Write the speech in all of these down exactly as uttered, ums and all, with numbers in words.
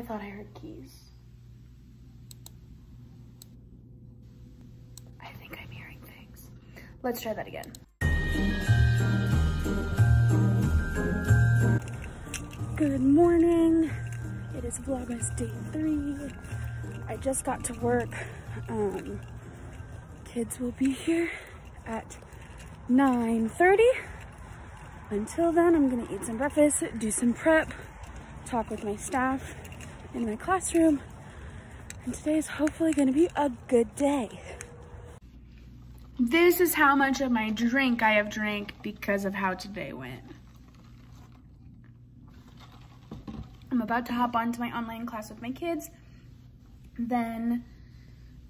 I thought I heard keys. I think I'm hearing things. Let's try that again. Good morning. It is Vlogmas day three. I just got to work. Um, kids will be here at nine thirty. Until then, I'm gonna eat some breakfast, do some prep, talk with my staff in my classroom, and today is hopefully gonna be a good day. This is how much of my drink I have drank because of how today went. I'm about to hop on to my online class with my kids. Then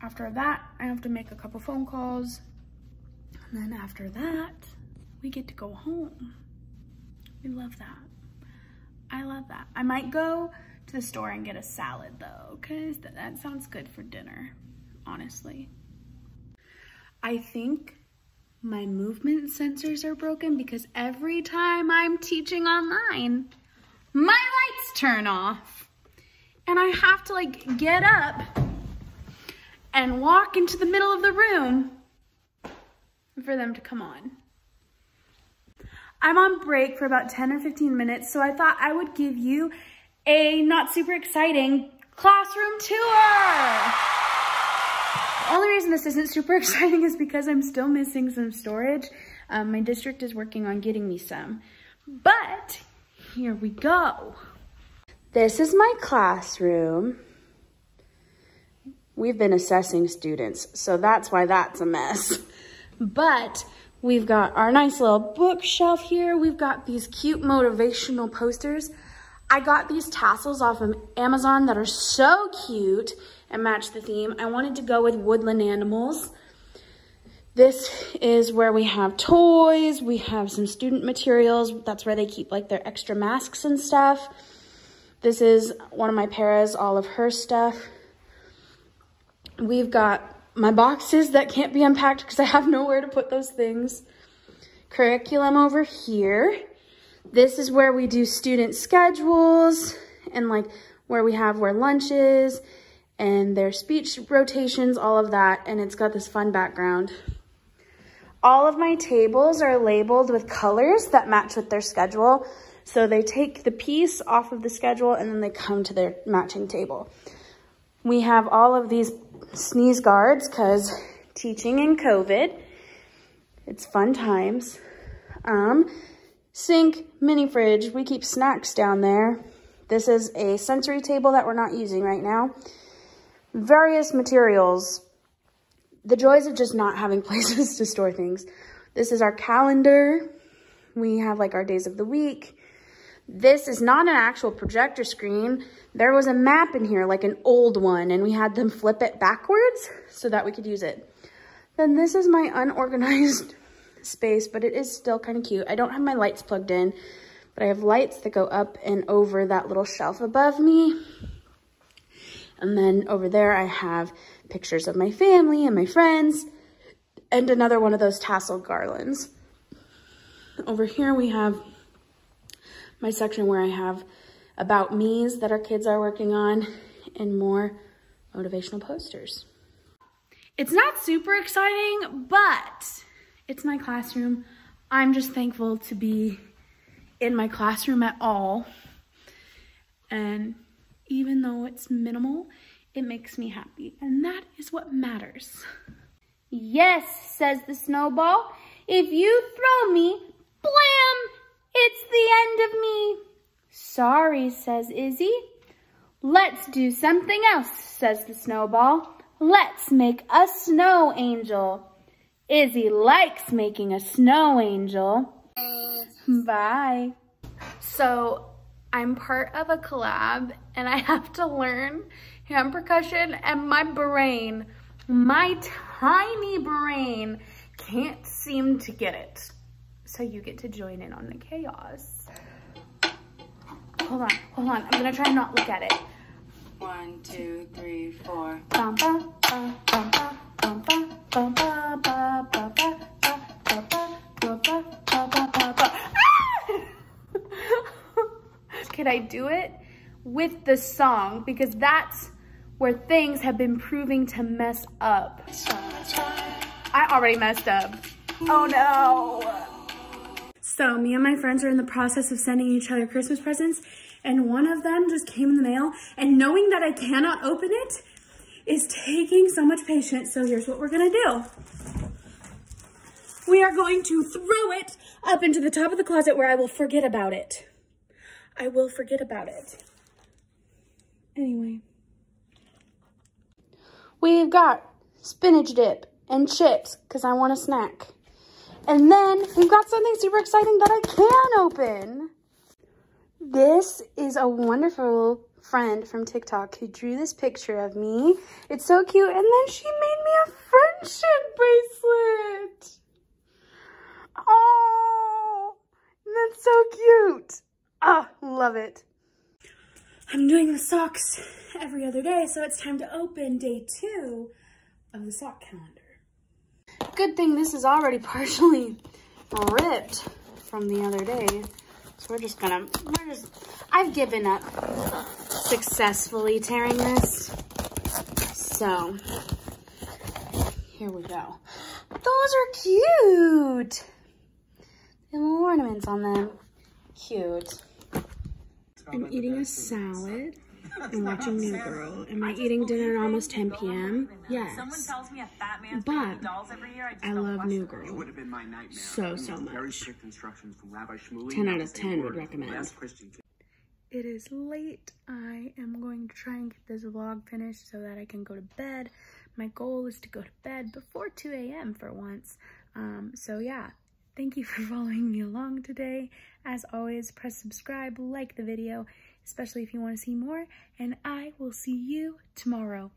after that, I have to make a couple phone calls. And then after that, we get to go home. We love that. I love that. I might go to the store and get a salad though, because th that sounds good for dinner, honestly. I think my movement sensors are broken because every time I'm teaching online, my lights turn off. And I have to like get up and walk into the middle of the room for them to come on. I'm on break for about ten or fifteen minutes, so I thought I would give you a not super exciting classroom tour. The only reason this isn't super exciting is because I'm still missing some storage. Um, my district is working on getting me some, but here we go. This is my classroom. We've been assessing students, so that's why that's a mess, but we've got our nice little bookshelf here. We've got these cute motivational posters. I got these tassels off of Amazon that are so cute and match the theme. I wanted to go with woodland animals. This is where we have toys. We have some student materials. That's where they keep like their extra masks and stuff. This is one of my paras, all of her stuff. We've got my boxes that can't be unpacked because I have nowhere to put those things. Curriculum over here. This is where we do student schedules and like where we have where lunch is and their speech rotations, all of that. And it's got this fun background. All of my tables are labeled with colors that match with their schedule. So they take the piece off of the schedule and then they come to their matching table. We have all of these sneeze guards because teaching in COVID, it's fun times. Um, sink, mini fridge, we keep snacks down there. This is a sensory table that we're not using right now. Various materials, the joys of just not having places to store things. This is our calendar. We have like our days of the week. This is not an actual projector screen. There was a map in here, like an old one, and we had them flip it backwards so that we could use it. Then this is my unorganized space, but it is still kind of cute. I don't have my lights plugged in, but I have lights that go up and over that little shelf above me. And then over there, I have pictures of my family and my friends and another one of those tassel garlands. Over here, we have my section where I have about me's that our kids are working on and more motivational posters. It's not super exciting, but it's my classroom. I'm just thankful to be in my classroom at all. And even though it's minimal, it makes me happy. And that is what matters. Yes, says the snowball. If you throw me, blam! It's the end of me. Sorry, says Izzy. Let's do something else, says the snowball. Let's make a snow angel. Izzy likes making a snow angel. Bye. So I'm part of a collab and I have to learn hand percussion and my brain, my tiny brain can't seem to get it. So you get to join in on the chaos. Hold on, hold on. I'm gonna try and not look at it. One, two, three, four. Could I do it with the song, because that's where things have been proving to mess up. I already messed up. Oh no. So me and my friends are in the process of sending each other Christmas presents, and one of them just came in the mail, and knowing that I cannot open it is taking so much patience. So here's what we're gonna do. We are going to throw it up into the top of the closet where I will forget about it. I will forget about it. Anyway. We've got spinach dip and chips because I want a snack. And then we've got something super exciting that I can open. This is a wonderful friend from TikTok who drew this picture of me. It's so cute. And then she made me a friendship bracelet. Oh, that's so cute. Ah, love it. I'm doing the socks every other day, so it's time to open day two of the sock calendar. Good thing this is already partially ripped from the other day. So we're just gonna, we're just, I've given up successfully tearing this. So here we go. Those are cute. Little ornaments on them. Cute. I'm eating a salad and watching New Girl. Am I eating dinner at almost ten p m? Yes. But I love New Girl so, so much. ten out of ten would recommend. It is late. I am going to try and get this vlog finished so that I can go to bed. My goal is to go to bed before two a m for once. Um, so yeah. Thank you for following me along today. As always, press subscribe, like the video, especially if you want to see more, and I will see you tomorrow.